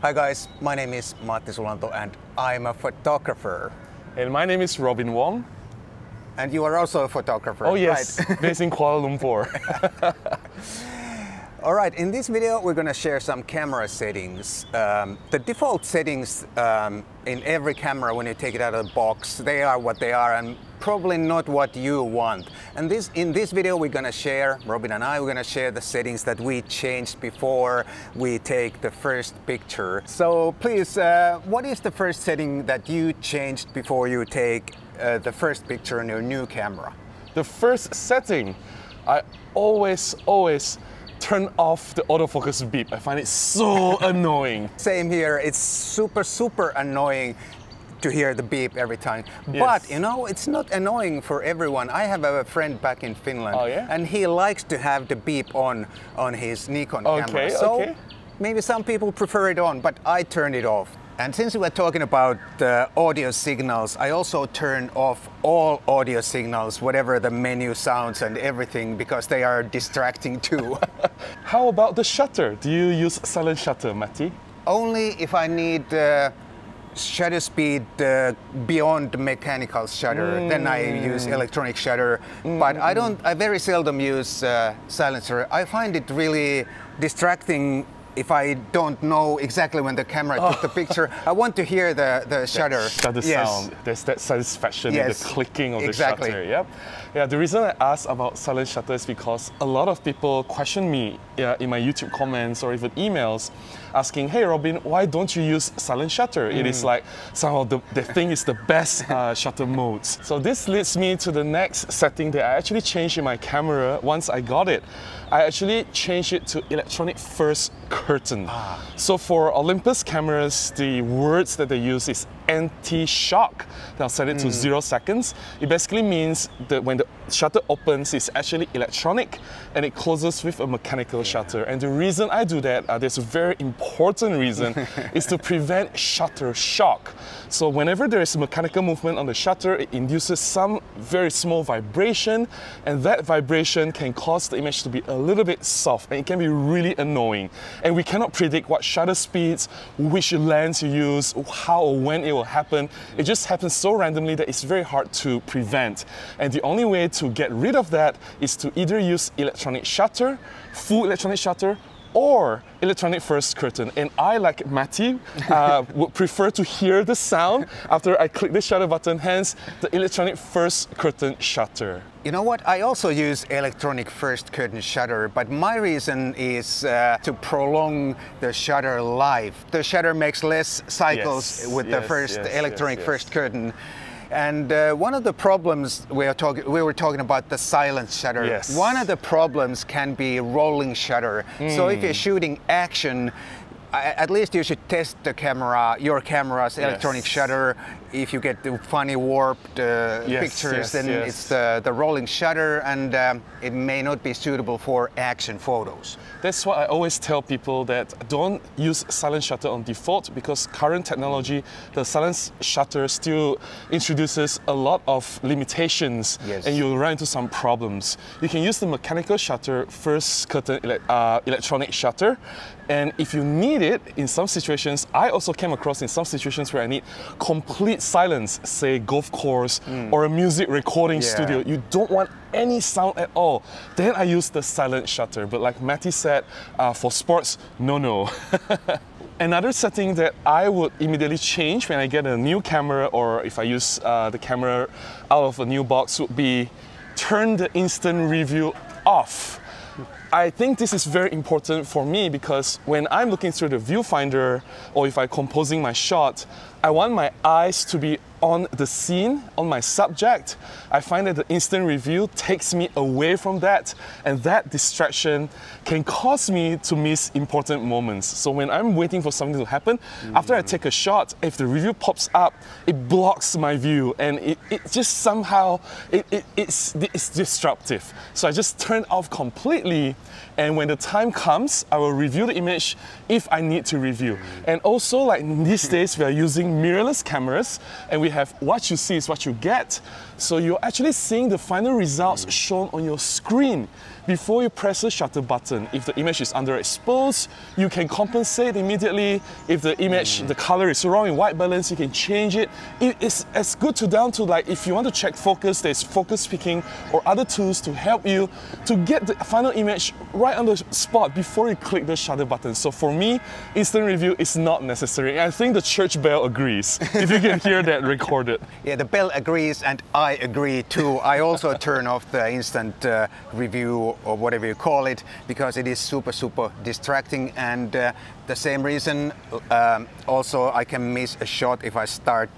Hi guys, my name is Matti Sulanto and I'm a photographer. And my name is Robin Wong. And you are also a photographer, right? Oh yes, right? Based in Kuala Lumpur. All right, in this video we're going to share some camera settings. The default settings in every camera when you take it out of the box, they are what they are and probably not what you want. And in this video we're going to share, Robin and I, we're going to share the settings that we changed before we take the first picture. So please, what is the first setting that you changed before you take the first picture on your new camera? The first setting, I always turn off the autofocus beep. I find it so annoying. Same here, it's super annoying to hear the beep every time. Yes. But you know, it's not annoying for everyone. I have a friend back in Finland, oh, yeah? And he likes to have the beep on his Nikon camera. So maybe some people prefer it on, but I turn it off. And since we were talking about audio signals, I also turn off all audio signals, whatever the menu sounds and everything, because they are distracting too. How about the shutter? Do you use silent shutter, Matti? Only if I need shutter speed beyond mechanical shutter, then I use electronic shutter. But I very seldom use silencer. I find it really distracting. If I don't know exactly when the camera took the picture, I want to hear the shutter. Shutter sound. There's that satisfaction in the clicking of the shutter. Yep. Yeah, the reason I asked about silent shutter is because a lot of people question me in my YouTube comments or even emails asking, hey Robin, why don't you use silent shutter? It is like somehow the thing is the best shutter modes. So this leads me to the next setting that I actually changed in my camera once I got it. I actually changed it to electronic first curtain. Ah. So for Olympus cameras, the words that they use is anti-shock. They'll set it to 0 seconds. It basically means that when the shutter opens, it's actually electronic and it closes with a mechanical shutter. And the reason I do that, there's a very important reason, is to prevent shutter shock. So whenever there is mechanical movement on the shutter, it induces some very small vibration, and that vibration can cause the image to be a little bit soft and it can be really annoying. And we cannot predict what shutter speeds, which lens you use, how or when it will happen. It just happens so randomly that it's very hard to prevent. And the only way to get rid of that is to either use electronic shutter, full electronic shutter, or electronic first curtain. And I, like Matti, would prefer to hear the sound after I click the shutter button, hence the electronic first curtain shutter. You know what, I also use electronic first curtain shutter, but my reason is to prolong the shutter life. The shutter makes less cycles with the electronic first curtain. And one of the problems we were talking about the silent shutter. Yes. One of the problems can be rolling shutter. So if you're shooting action, at least you should test the camera, your camera's electronic shutter. If you get the funny warped pictures, then it's the rolling shutter, and it may not be suitable for action photos. That's why I always tell people that don't use silent shutter on default, because current technology, the silent shutter still introduces a lot of limitations, and you'll run into some problems. You can use the mechanical shutter, first curtain electronic shutter, and if you need it in some situations, I also came across in some situations where I need complete silence, say golf course or a music recording studio. You don't want any sound at all. Then I use the silent shutter. But like Matti said, for sports, no. Another setting that I would immediately change when I get a new camera, or if I use the camera out of a new box, would be turn the instant review off. I think this is very important for me because when I'm looking through the viewfinder or if I'm composing my shot, I want my eyes to be on the scene, on my subject. I find that the instant review takes me away from that, and that distraction can cause me to miss important moments. So when I'm waiting for something to happen, after I take a shot, if the review pops up, it blocks my view, and it just somehow, it's disruptive. So I just turn off completely, and when the time comes, I will review the image if I need to review. And also, like these days, we are using mirrorless cameras, and we we have what you see is what you get. So you're actually seeing the final results shown on your screen before you press the shutter button. If the image is underexposed, you can compensate immediately. If the image, the color is wrong in white balance, you can change it. It is as good to down to like if you want to check focus, there's focus picking or other tools to help you to get the final image right on the spot before you click the shutter button. So for me, instant review is not necessary. I think the church bell agrees. If you can hear that recorded. Yeah, the bell agrees and I agree too. I also turn off the instant review or whatever you call it because it is super distracting, and the same reason also I can miss a shot if I start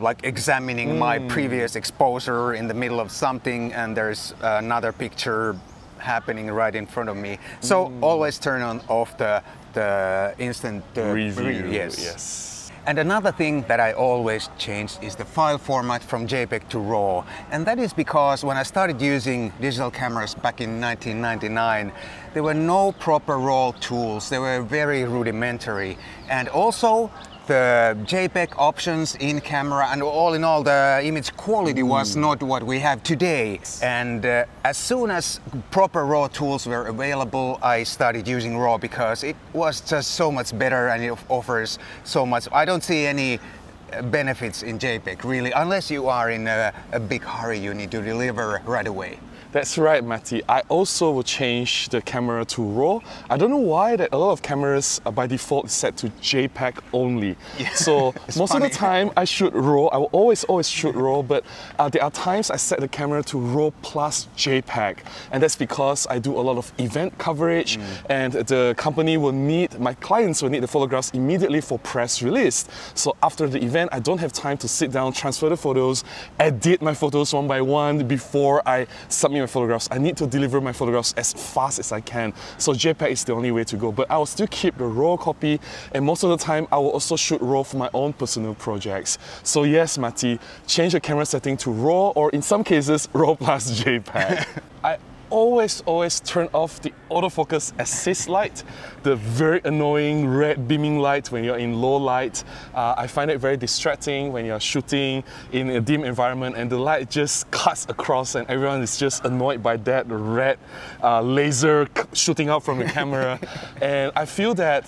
like examining my previous exposure in the middle of something and there's another picture happening right in front of me. So always turn on off the instant review. Yes. And another thing that I always changed is the file format from JPEG to RAW. And that is because when I started using digital cameras back in 1999, there were no proper RAW tools. They were very rudimentary. And also the JPEG options in camera and all in all the image quality was not what we have today. And as soon as proper RAW tools were available, I started using RAW because it was just so much better and it offers so much. I don't see any benefits in JPEG really, unless you are in a big hurry, you need to deliver right away. That's right, Matti. I also will change the camera to RAW. I don't know why that a lot of cameras are by default set to JPEG only. Yeah, so most funny. Of the time I shoot RAW. I will always shoot RAW, but there are times I set the camera to RAW plus JPEG. And that's because I do a lot of event coverage and the company will need, my clients will need the photographs immediately for press release. So after the event, I don't have time to sit down, transfer the photos, edit my photos one by one before I submit my photographs. I need to deliver my photographs as fast as I can. So JPEG is the only way to go, but I will still keep the RAW copy, and most of the time I will also shoot RAW for my own personal projects. So yes, Matti, change your camera setting to RAW or in some cases RAW plus JPEG. I always turn off the autofocus assist light, the very annoying red beaming light when you're in low light. I find it very distracting when you're shooting in a dim environment and the light just cuts across and everyone is just annoyed by that red laser shooting out from the camera. And I feel that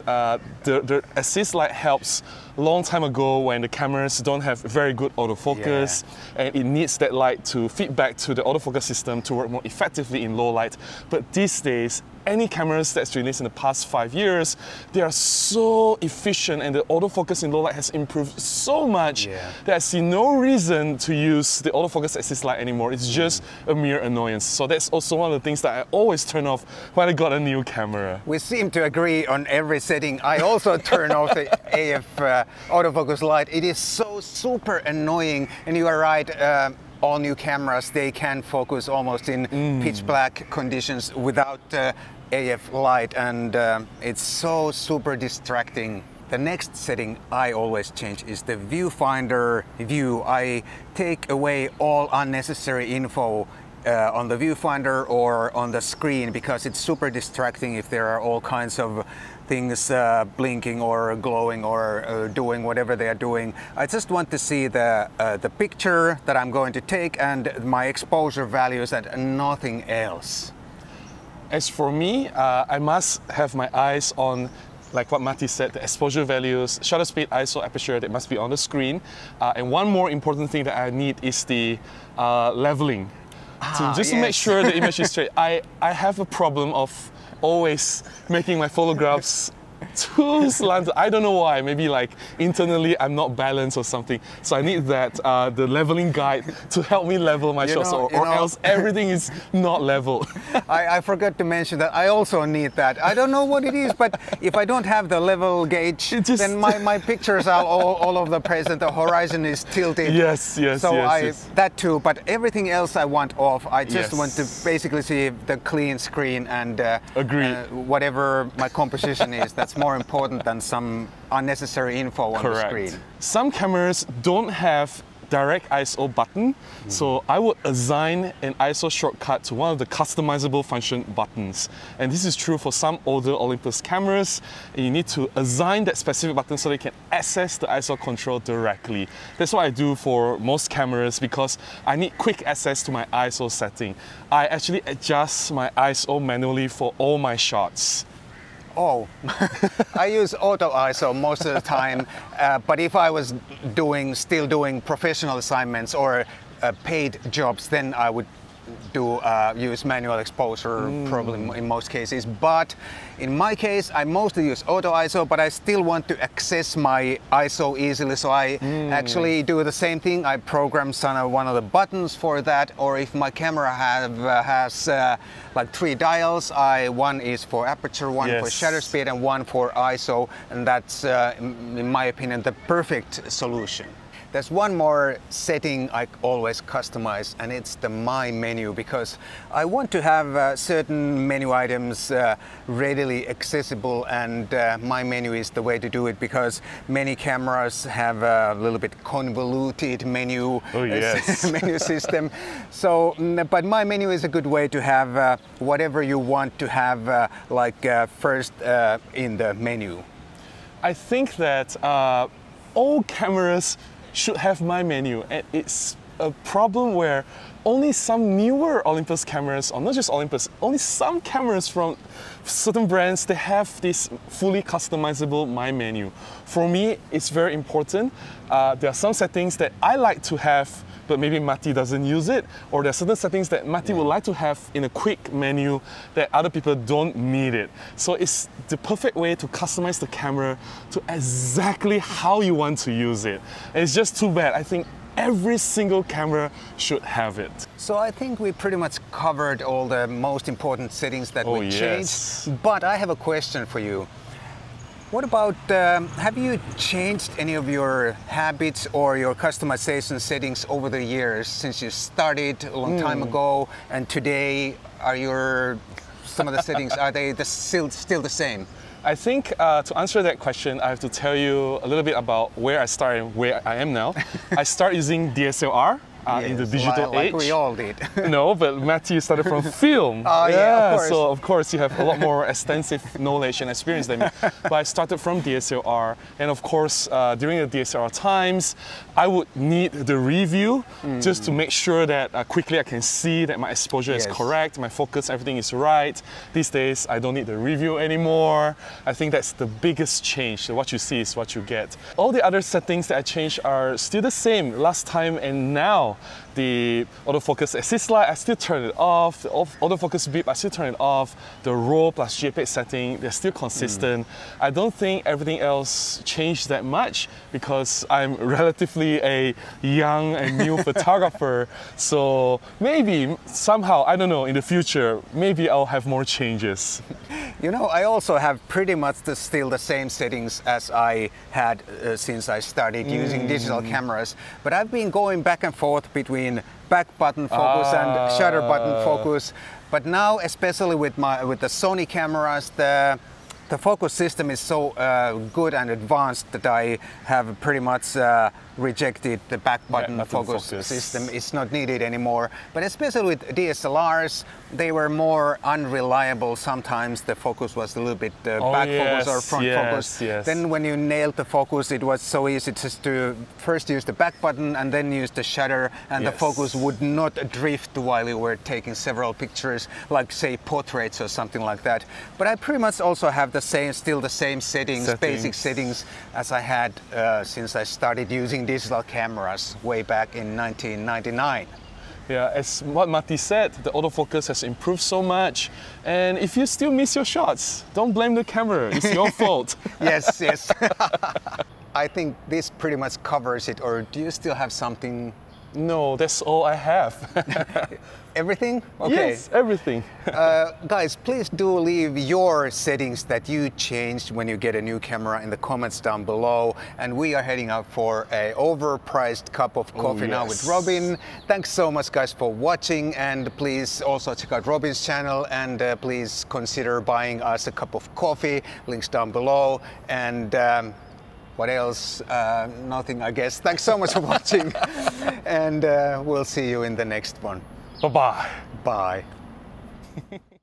the assist light helps. Long time ago when the cameras don't have very good autofocus and it needs that light to feed back to the autofocus system to work more effectively in low light. But these days, any cameras that's released in the past 5 years, they are so efficient and the autofocus in low light has improved so much that I see no reason to use the autofocus assist light anymore. It's just a mere annoyance. So that's also one of the things that I always turn off when I got a new camera. We seem to agree on every setting. I also turn off the AF autofocus light. It is so super annoying, and you are right. All new cameras, they can focus almost in pitch black conditions without AF light, and it's so super distracting. The next setting I always change is the viewfinder view. I take away all unnecessary info on the viewfinder or on the screen because it's super distracting if there are all kinds of things blinking or glowing or doing whatever they are doing. I just want to see the picture that I'm going to take and my exposure values and nothing else. As for me, I must have my eyes on, like what Matti said, the exposure values, shutter speed, ISO, aperture, that must be on the screen. And one more important thing that I need is the leveling. To make sure the image is straight. I have a problem of always making my photographs too slanted. I don't know why, maybe like internally I'm not balanced or something. So I need that, the leveling guide to help me level my shots or else everything is not level. I forgot to mention that I also need that. I don't know what it is, but if I don't have the level gauge, then my pictures are all over the place and the horizon is tilted. Yes. That too, but everything else I want off. I just want to basically see the clean screen and whatever my composition is. That's more important than some unnecessary info on the screen. Some cameras don't have direct ISO button. So I would assign an ISO shortcut to one of the customizable function buttons. And this is true for some older Olympus cameras. You need to assign that specific button so they can access the ISO control directly. That's what I do for most cameras because I need quick access to my ISO setting. I actually adjust my ISO manually for all my shots. Oh, I use auto ISO most of the time, but if I was still doing professional assignments or paid jobs, then I would use manual exposure probably in most cases. But in my case, I mostly use auto ISO, but I still want to access my ISO easily, so I actually do the same thing. I program one of the buttons for that, or if my camera has like three dials, one is for aperture, one for shutter speed, and one for ISO, and that's in my opinion the perfect solution. There's one more setting I always customize, and it's the My Menu, because I want to have certain menu items readily accessible, and My Menu is the way to do it, because many cameras have a little bit convoluted menu, menu system. So, but My Menu is a good way to have whatever you want to have first in the menu. I think that all cameras should have My Menu, and it's a problem where only some newer Olympus cameras, or not just Olympus, only some cameras from certain brands, they have this fully customizable My Menu. For me, it's very important. There are some settings that I like to have, but maybe Matti doesn't use it, or there are certain settings that Matti would like to have in a quick menu that other people don't need it. So it's the perfect way to customize the camera to exactly how you want to use it. And it's just too bad. I think every single camera should have it. So I think we pretty much covered all the most important settings that we changed, but I have a question for you. What about, have you changed any of your habits or your customization settings over the years since you started a long time ago, and today some of the settings, are they still the same? I think to answer that question, I have to tell you a little bit about where I started and where I am now. I started using DSLR. In the digital age. Like we all did. No, but Matti, you started from film. Oh yeah, of course. So of course you have a lot more extensive knowledge and experience than me. But I started from DSLR, and of course during the DSLR times, I would need the review just to make sure that quickly I can see that my exposure is correct, my focus, everything is right. These days I don't need the review anymore. I think that's the biggest change. What you see is what you get. All the other settings that I changed are still the same last time and now. The autofocus assist light, I still turn it off. The autofocus beep, I still turn it off. The RAW plus JPEG setting, they're still consistent. I don't think everything else changed that much because I'm relatively a young and new photographer. So maybe somehow, I don't know, in the future, maybe I'll have more changes. You know, I also have pretty much still the same settings as I had since I started using digital cameras, but I've been going back and forth between back button focus and shutter button focus. But now, especially with the Sony cameras, the focus system is so good and advanced that I have pretty much rejected the back button focus system. It's not needed anymore. But especially with DSLRs, they were more unreliable. Sometimes the focus was a little bit back focus or front focus. Then when you nailed the focus, it was so easy just to first use the back button and then use the shutter, and the focus would not drift while you were taking several pictures, like say portraits or something like that. But I pretty much also have still the same settings, basic settings as I had since I started using digital cameras way back in 1999. Yeah, as what Matti said, the autofocus has improved so much, and if you still miss your shots, don't blame the camera, it's your fault. Yes. I think this pretty much covers it, or do you still have something? No, that's all I have. Everything? Okay. Yes, everything. Guys, please do leave your settings that you changed when you get a new camera in the comments down below. And we are heading out for an overpriced cup of coffee now with Robin. Thanks so much, guys, for watching. And please also check out Robin's channel. And please consider buying us a cup of coffee. Links down below. And What else? Nothing, I guess. Thanks so much for watching, and we'll see you in the next one. Bye-bye. Bye.